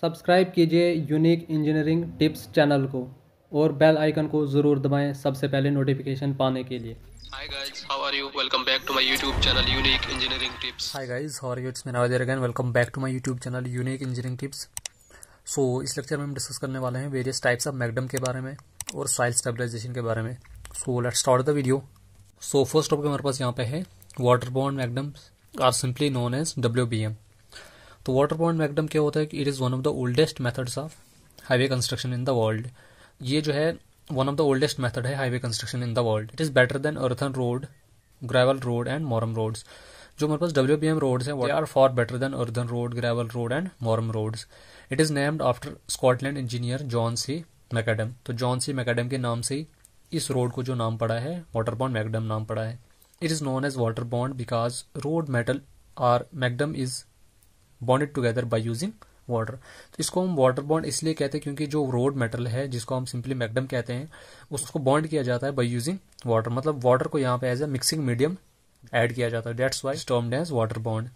Subscribe कीजिए unique engineering tips channel को और बेल आइकन को ज़रूर दबाएं सबसे पहले नोटिफिकेशन पाने के लिए। Hi guys, how are you? Welcome back to my YouTube channel unique engineering tips. Hi guys, how are you? It's me Nawazar again. Welcome back to my YouTube channel unique engineering tips. So इस lecture में हम discuss करने वाले हैं various types of macadam के बारे में और सॉइल स्टेबलाइजेशन के बारे में। So let's start the video. So first topic हमारे पास यहाँ पे है waterborne macadams or simply known as WBM। तो वाटरबॉर्न मैग्डम क्या होता है कि it is one of the oldest methods of highway construction in the world. ये जो है one of the oldest method है highway construction in the world. It is better than earthen road, gravel road and moorum roads. जो हमारे पास WBM roads हैं they are far better than earthen road, gravel road and moorum roads. It is named after Scotland engineer John C McAdam. तो John C McAdam के नाम से ही इस road को जो नाम पड़ा है वाटरबॉर्न मैग्डम नाम पड़ा है। It is known as waterborne because road metal are macadam is bonded together by using water. तो इसको हम वाटर बॉन्ड इसलिए कहते हैं क्योंकि जो रोड मेटल है जिसको हम सिंपली मैग्डम कहते हैं उसको बॉन्ड किया जाता है बाय यूजिंग वाटर। मतलब वाटर को यहाँ पे as a mixing medium add किया जाता है, that's why termed as water bond.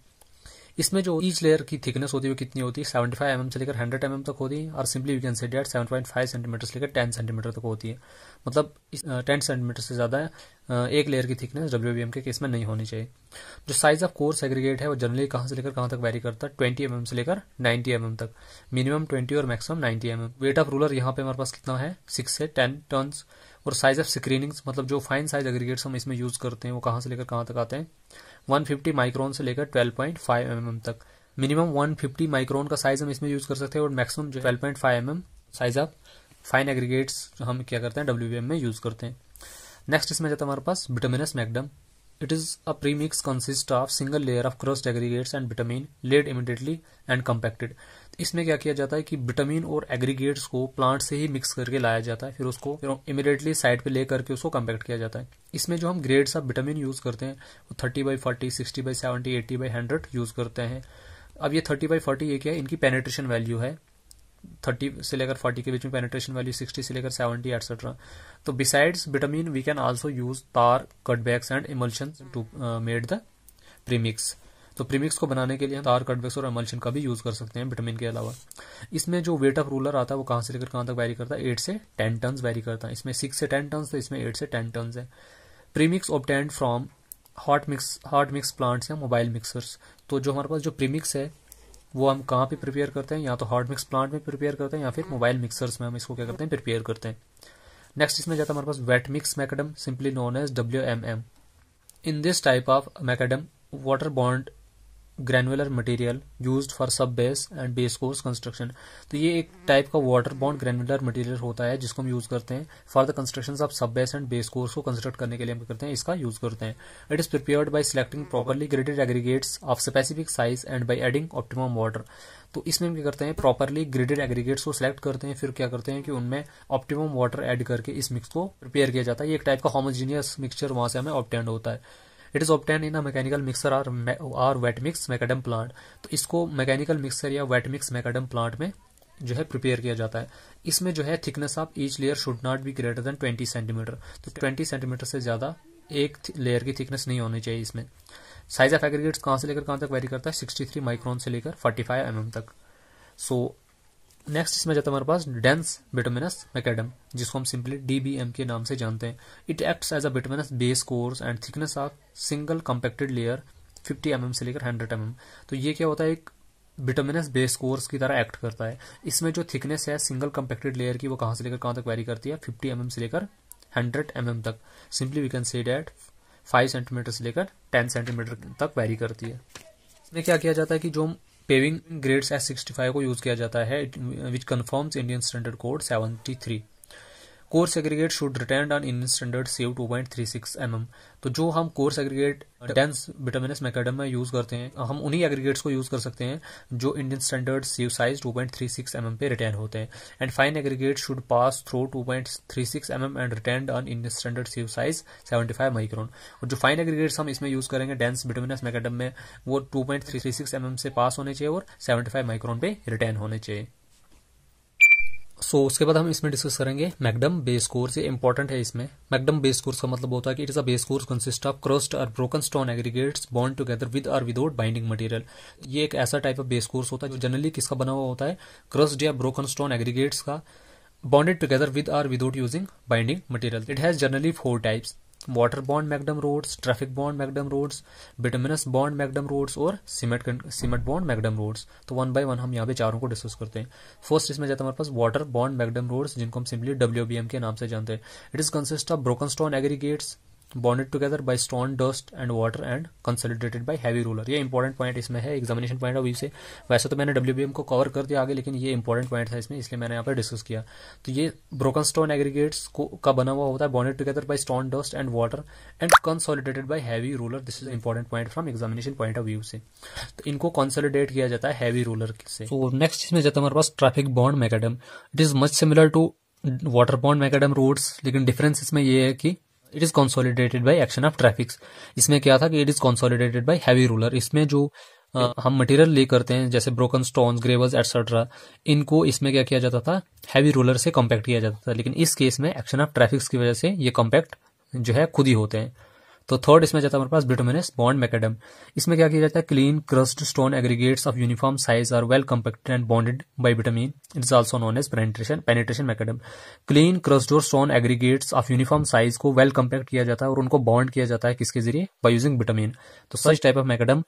इसमें जो ईच लेयर की थिकनेस होती है वो कितनी होती है, 75 mm से लेकर 100 mm तक होती है और simply you can say that 7.5 centimetre से लेकर 10 सेंटीमीटर तक होती है। मतलब 10 सेंटीमीटर से ज़्यादा एक लेयर की थिकनेस WBM के केस में नहीं होनी चाहिए। जो साइज ऑफ कोर्स एग्रीगेट है वो जनरली कहाँ से लेकर कहाँ तक वेरी करता है, 20 mm से लेकर 90 mm तक, मिनिमम 20 और maximum 90 mm। Weight of roller यहाँ पे हमारे पास कितना है, 6 से 10 टन्स। और साइज ऑफ स्क्रीनिंग्स मतलब जो फाइन साइज एग्रीगेट्स हम इसमें यूज करते हैं वो कहाँ से लेकर कहाँ तक आते हैं, 150 माइक्रोन से लेकर 12.5 mm तक। मिनिमम 150 माइक्रोन का साइज हम इसमें यूज कर सकते हैं और मैक्सिमम जो 12.5 mm size of fine aggregates हम क्या करते हैं WBM में यूज करते हैं। नेक्स्ट इसमें जाता है हमारे पास bituminous macadam. It is a premix consist of single layer of crushed aggregates and bitumen laid immediately and compacted. इसमें क्या किया जाता है कि बिटामिन और एग्रीगेट्स को प्लांट से ही मिक्स करके लाया जाता है, फिर उसको इमिडिएटली साइड पे ले करके उसको कम्पैक्ट किया जाता है। इसमें जो हम ग्रेड्स ऑफ बिटामिन यूज करते हैं वो 30/40, 60/70, 80/100 यूज करते हैं। अब ये 30/40 ये क्या है, इनकी पेनिट्रेशन वैल्यू है 30 से लेकर 40 के बीच में, पेनिट्रेशन वैल्यू 60 से लेकर 70 एटसेट्रा। तो besides bitumen we can also use tar, cutbacks and emulsion to made the premix. तो प्रीमिक्स को बनाने के लिए हम तार, कटबैक्स और इमल्शन का भी यूज कर सकते हैं बिटामिन के अलावा। इसमें जो वेट ऑफ रूलर आता है वो कहाँ से लेकर कहाँ तक वैरी करता है, 8 से 10 टन वैरी करता है। इसमें 6 से 10 टन तो इसमें 8 से 10 टन है। Premix obtained from hot mix plants या मोबाइल मिक्सर्स। तो जो हमारे पास जो प्रीमिक्स है वो हम कहाँ पे प्रिपेयर करते हैं, या तो हॉट मिक्स प्लांट में प्रिपेयर करते हैं या फिर मोबाइल मिक्सर्स में हम इसको क्या करते हैं, प्रिपेयर करते हैं। नेक्स्ट इसमें जाता है हमारे पास wet mix macadam, simply known as WMM। In this type of macadam water bond granular material used for sub base and base course construction. तो ये एक टाइप का वाटर बॉन्ड ग्रेनुलर मटेरियल होता है जिसको हम यूज करते हैं for the construction of sub base and base course को कंस्ट्रक्ट करने के लिए हम करते हैं, इसका यूज करते हैं। It is prepared by selecting properly graded aggregates of specific size and by adding optimum water. तो इसमें हम क्या करते हैं, प्रॉपरली ग्रेडेड एग्रीगेट्स को सिलेक्ट करते हैं, फिर क्या करते हैं कि उनमें ऑप्टिमम वाटर एड करके इस मिक्स को प्रिपेयर किया जाता है। ये एक टाइप का होमोजीनियस मिक्सचर वहां से हमें ऑब्टेन होता है। It is obtain in a mechanical mixer और वेट मिक्स मैकडम प्लांट। तो इसको मैकेनिकल मिक्सर या वेट मिक्स मैकडम प्लांट में जो है प्रिपेयर किया जाता है। इसमें जो है thickness of each layer should not be greater than 20 centimetre. तो 20 सेंटीमीटर से ज्यादा एक लेयर की थिकनेस नहीं होनी चाहिए। इसमें साइज ऑफ एग्रीगेट्स कहाँ से लेकर कहाँ तक वेरी करता है, 63 माइक्रोन से लेकर 45 mm तक। सो नेक्स्ट इसमें जाता है हमारे पास डेंस बिटामिनस मैकडम, जिसको हम सिंपली DBM के नाम से जानते हैं। It acts as a bituminous base course and thickness of single compacted layer 50 mm से लेकर 100 mm। तो ये क्या होता है, एक बिटामिनस बेस कोर्स की तरह एक्ट करता है। इसमें जो थिकनेस है सिंगल कंपैक्टेड लेयर की वो कहाँ से लेकर कहाँ तक वेरी करती है, 50 mm से लेकर 100 mm तक। Simply we can say that 5 centimetre से लेकर 10 सेंटीमीटर तक वेरी करती है। इसमें क्या किया जाता है कि जो पेविंग ग्रेड्स S65 को यूज किया जाता है which confirms Indian standard code 73। Coarse aggregate should return on Indian standard sieve 2.36 mm। तो जो हम coarse aggregate dense bituminous macadam में यूज करते हैं हम उन्हीं एग्रीगेट्स को यूज कर सकते हैं जो Indian standard sieve size 2.36 mm पे रिटर्न होते हैं। And fine aggregate should pass through 2.36 mm and return on Indian standard sieve size 75 micron. और जो फाइन एग्रीगेट्स हम इसमें यूज करेंगे डेंस बिटामिनस मैकडम में वो 2.36 mm से पास होने चाहिए और 75 माइक्रोन पे रिटर्न होने चाहिए। सो उसके बाद हम इसमें डिस्कस करेंगे मैकडम बेस कोर्स। ये इंपॉर्टेंट है इसमें। मैकडम बेस कोर्स का मतलब होता है कि it is a base course consist of crushed और broken stone aggregates bond together with और विदाउट बाइंडिंग मटेरियल। ये एक ऐसा टाइप ऑफ बेस कोर्स होता है जो जनरली किसका बना हुआ होता है, क्रस्ट या ब्रोकन स्टोन एग्रीगेट्स का, बॉन्डेड टुगेदर विद और without using binding material. It has generally 4 types, water bond macadam roads, traffic bond macadam roads, bituminous bond macadam roads और सीमेंट बॉन्ड मैकडम रोड्स। तो one by one हम यहाँ पे चारों को discuss करते हैं। फर्स्ट इसमें जाता है हमारे पास वाटर बॉन्ड मैकडम रोड्स, जिनको हम सिंपली WBM के नाम से जानते हैं। It is consist of broken stone aggregates bonded together by stone, dust and water and consolidated by heavy roller. ये इंपॉर्टेंट पॉइंट इसमें है, एग्जामिनेशन पॉइंट ऑफ व्यू से। वैसे तो मैंने WBM को कवर कर दिया आगे, लेकिन ये इंपॉर्टेंट पॉइंट था इसमें, इसलिए मैंने यहाँ पर डिस्कस किया। तो ये ब्रोकन स्टोन एग्रीगेट्स का बना हुआ होता है, bonded together by stone, dust and water and consolidated by heavy roller. This is important point from examination point of view से। तो इनको कंसोलिडेट किया जाता है हैवी रोलर से। तो नेक्स्ट इसमें जाता है हमारे पास traffic bond macadam. It is much similar to water bond macadam roads, लेकिन डिफरेंस इसमें ये है कि it is consolidated by action of traffics. इसमें क्या था कि it is consolidated by heavy roller. इसमें जो हम मटेरियल ले करते हैं जैसे ब्रोकन स्टोन्स, ग्रेवल्स एटसेट्रा, इनको इसमें क्या किया जाता था, हैवी रोलर से कॉम्पैक्ट किया जाता था। लेकिन इस केस में एक्शन ऑफ ट्रैफिक्स की वजह से ये कॉम्पैक्ट जो है खुद ही होते हैं। तो थर्ड इसमें जाता है हमारे पास बिटुमिनस बॉन्ड मैकडम। इसमें क्या किया जाता है, clean crushed stone aggregates of uniform size are well compacted and bonded by bitumen. It is also known as penetration macadam. Clean crushed और stone aggregates of uniform size को well compact किया जाता है और उनको बॉन्ड किया जाता है किसके जरिए, बाय यूजिंग बिटामिन। तो such type of macadam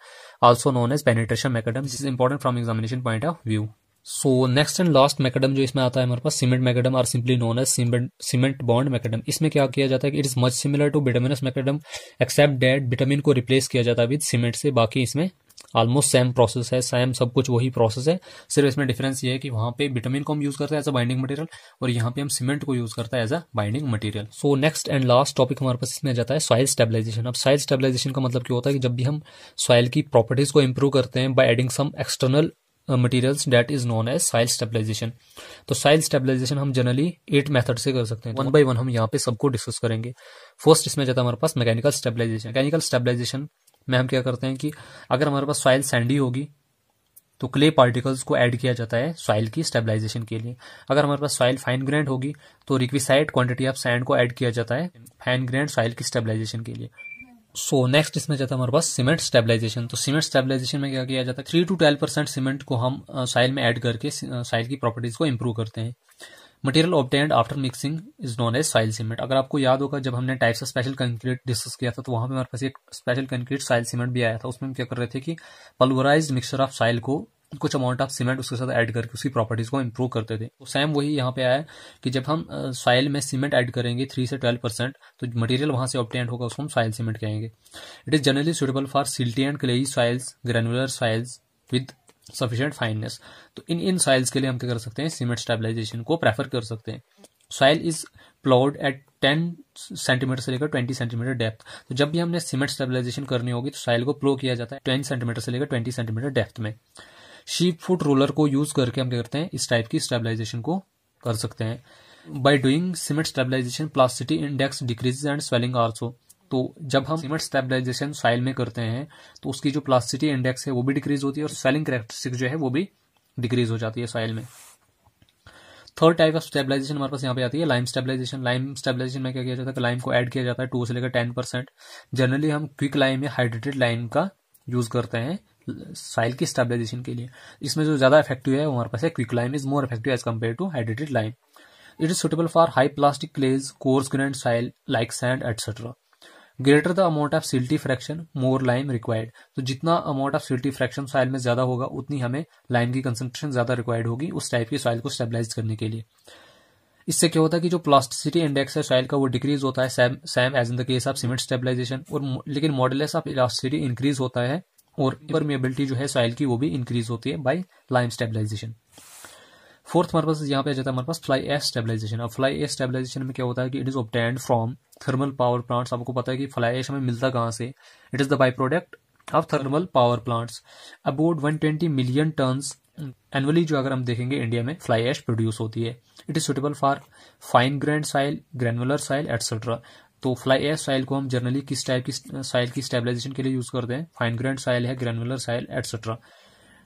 also known as penetration macadam. This is important from examination point of view. So next and last macadam जो इसमें आता है हमारे पास सीमेंट मैकडम, और simply known as cement bond macadam. इसमें क्या किया जाता है कि it is much similar to bituminous macadam except that bitumen को रिप्लेस किया जाता है विद सीमेंट से। बाकी इसमें ऑलमोस्ट सेम प्रोसेस है, सेम सब कुछ वही प्रोसेस है, सिर्फ इसमें डिफरेंस ये है कि वहाँ पे बिटामिन को हम यूज करते हैं एज अ बाइंडिंग मटेरियल और यहाँ पे हम सीमेंट को यूज करते हैं as a binding material. So next and last topic हमारे पास इसमें जाता है सॉइल स्टेबलाइजेशन। अब सॉइल स्टेबलाइजेशन का मतलब क्या होता है कि जब भी हम सॉइल की प्रॉपर्टीज को इंप्रूव करते हैं by adding some external materials, that is known as soil stabilization. तो सॉइल स्टेबलाइजेशन हम जनरली 8 मेथड से कर सकते हैं। वन बाय वन हम यहाँ पे सबको डिस्कस करेंगे। फर्स्ट इसमें जाता है हमारे पास मैकेनिकल स्टेबलाइजेशन। मैकेनिकल स्टेबलाइजेशन में हम क्या करते हैं कि अगर हमारे पास सॉइल सैंडी होगी तो क्ले पार्टिकल्स को ऐड किया जाता है सॉइल की स्टेबलाइजेशन के लिए। अगर हमारे पास सॉइल फाइन ग्रेंड होगी तो रिक्विसाइड क्वांटिटी ऑफ सैंड को ऐड किया जाता है फाइन ग्रेंड सॉइल की स्टेबलाइजेशन के लिए। सो नेक्स्ट इसमें जाता है हमारे पास सीमेंट स्टेबलाइजेशन। तो सीमेंट स्टेबलाइजेशन में क्या किया जाता है, 3 to 12% सीमेंट को हम सॉइल में ऐड करके सॉइल की प्रॉपर्टीज को इंप्रूव करते हैं। Material obtained after mixing is known as soil cement. अगर आपको याद होगा जब हमने types of special concrete discuss किया था तो वहां पे हमारे पास एक स्पेशल कंक्रीट सॉइल सीमेंट भी आया था। उसमें हम क्या कर रहे थे कि पल्वराइज्ड मिक्सचर ऑफ सॉइल को कुछ अमाउंट ऑफ सीमेंट उसके साथ ऐड करके उसकी प्रॉपर्टीज को इंप्रूव करते थे। तो सेम वही यहाँ पे आया कि जब हम सॉइल में सीमेंट ऐड करेंगे 3 से 12%, तो मटेरियल वहां से ऑब्टेन्ड होगा उसको हम सॉइल सीमेंट कहेंगे। It is generally suitable for silty and clayey soils, granular soils with sufficient fineness. तो इन सॉइल्स के लिए हम क्या कर सकते हैं, सीमेंट स्टेबलाइजेशन को प्रेफर कर सकते हैं। Soil is ploughed at 10 centimetre से लेकर 20 सेंटीमीटर डेप्थ। तो जब भी हमने सीमेंट स्टेबलाइजेशन करनी होगी तो सॉइल को प्लो किया जाता है 10 सेंटीमीटर से लेकर 20 सेंटीमीटर डेप्थ में। शीप फुट रोलर को यूज करके हम क्या करते हैं, इस टाइप की स्टेबलाइजेशन को कर सकते हैं। By doing cement stabilization plasticity index decrease and swelling also. तो जब हम सीमेंट स्टेबलाइजेशन सॉइल में करते हैं तो उसकी जो प्लास्टिसिटी इंडेक्स है वो भी डिक्रीज होती है और स्वेलिंग कैरेक्टरिस्टिक जो है वो भी डिक्रीज हो जाती है सॉइल में। थर्ड टाइप ऑफ स्टेबलाइजेशन हमारे पास यहाँ पे आती है लाइम स्टेबलाइजेशन। लाइम स्टेबलाइजेशन में क्या किया जाता है, लाइम को ऐड किया जाता है 2 से लेकर 10%। जनरली हम क्विक लाइम या हाइड्रेटेड लाइम का यूज करते हैं सॉइल की स्टेबलाइजेशन के लिए। इसमें जो ज्यादा इफेक्टिव है वो हमारे पास है quick lime is more effective as compare to hydrated lime. It is suitable for high plastic clays, coarse grain soil like sand etcetera. Greater the amount of silty fraction more lime required. तो जितना amount of silty fraction soil में ज्यादा होगा उतनी हमें lime की concentration ज्यादा required होगी उस टाइप की सॉइल को स्टेबलाइज करने के लिए। इससे क्या होता है कि जो प्लास्टिसिटी इंडेक्स है सॉइल का वो डिक्रीज होता है same as in the case of cement stabilization, और लेकिन मॉडुलस ऑफ इलास्टिसिटी इंक्रीज होता है और परमिएबिलिटी जो है सॉइल की वो भी इंक्रीज होती है बाय लाइम स्टेबलाइजेशन। फोर्थ हमारे पास यहाँ पे जाता है हमारे पास फ्लाई ऐश स्टेबलाइजेशन। अब फ्लाई ऐश स्टेबलाइजेशन में क्या होता है कि it is obtained from thermal power plants. आपको पता है कि फ्लाई ऐश हमें मिलता कहाँ से, it is the by product of thermal power plants. About 120 million turns annually जो अगर हम देखेंगे इंडिया में फ्लाई ऐश प्रोड्यूस होती है। It is suitable for fine grain soil, granular soil etcetera. तो फ्लाई ऐश सॉइल को हम जनरली किस टाइप की सॉइल की स्टेबलाइजेशन के लिए यूज करते हैं, फाइन ग्रेन सॉइल है, ग्रेनुलर सॉइल एटसेट्रा।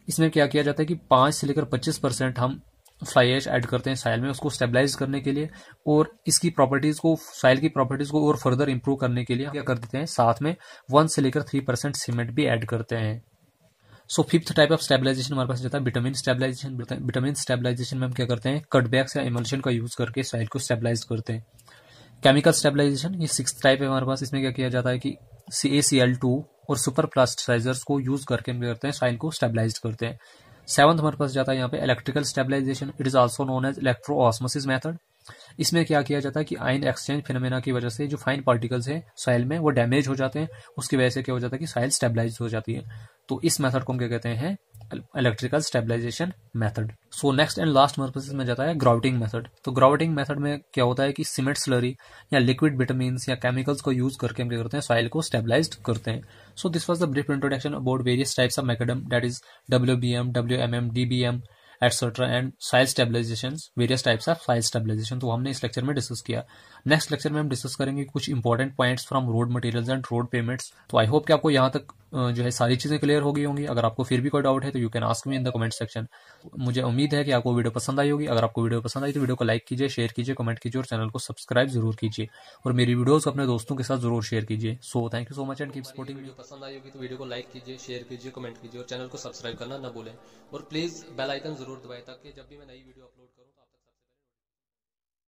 इसमें क्या किया जाता है कि 5 से लेकर 25% हम फ्लाई ऐश ऐड करते हैं साइल में उसको स्टेबलाइज करने के लिए और इसकी प्रॉपर्टीज को, साइल की प्रॉपर्टीज को और फर्दर इंप्रूव करने के लिए क्या कर देते हैं, साथ में 1 से लेकर 3% सीमेंट भी ऐड करते हैं। So fifth type of stabilization हमारे पास रहता है बिटामिन स्टेबलाइजेशन। बिटामिन स्टेबलाइजेशन में हम क्या करते हैं, कटबैक्स या इमल्शन का यूज करके साइल को स्टेबलाइज करते हैं। केमिकल स्टेबलाइजेशन ये 6th टाइप है हमारे पास। इसमें क्या किया जाता है कि CaCl2 और सुपर प्लास्टिसाइजर्स को यूज करके हम करते हैं साइल को स्टेबलाइज करते हैं। 7th हमारे पास जाता है यहाँ पे electrical stabilization, it is also known as electro osmosis method. इसमें क्या किया जाता है कि आयन एक्सचेंज फिनोमेना की वजह से जो फाइन पार्टिकल्स हैं साइल में वो डैमेज हो जाते हैं, उसकी वजह से क्या हो जाता है कि साइल स्टेबलाइज हो जाती है। तो इस मेथड को हम क्या कहते हैं, electrical stabilization method. So next and last purpose में जाता है ग्राउटिंग मेथड। तो ग्राउटिंग मेथड में क्या होता है कि सीमेंट स्लरी या लिक्विड विटामिन या केमिकल्स को यूज करके हम क्या करते हैं, सॉइल को स्टेबलाइज करते हैं। So this was the brief introduction about various types of macadam, that is WBM, WMM, DBM etcetera and soil stabilization, various types of soil stabilization. तो हमने इस लेक्चर में डिस्कस किया। नेक्स्ट लेक्चर में हम डिस्कस करेंगे कुछ important points from road materials and road pavements. तो आई होप कि आपको यहाँ तक जो है सारी चीजें क्लियर हो गई होंगी। अगर आपको फिर भी कोई डाउट है तो you can ask me in the comment section. मुझे उम्मीद है कि आपको वीडियो पसंद आई होगी। अगर आपको वीडियो पसंद आई तो वीडियो को लाइक कीजिए, शेयर कीजिए, कमेंट कीजिए और चैनल को सब्सक्राइब जरूर कीजिए और मेरी वीडियोस अपने दोस्तों के साथ जरूर शेयर कीजिए। So thank you so much and keep supporting. Video पसंद आई होगी तो वीडियो को लाइक कीजिए, शेयर कीजिए, कमेंट कीजिए और चैनल को सब्सक्राइब करना ना भूलें और प्लीज बेल आइकन जरूर दबाएं ताकि जब भी मैं नई वीडियो अपलोड करूँ।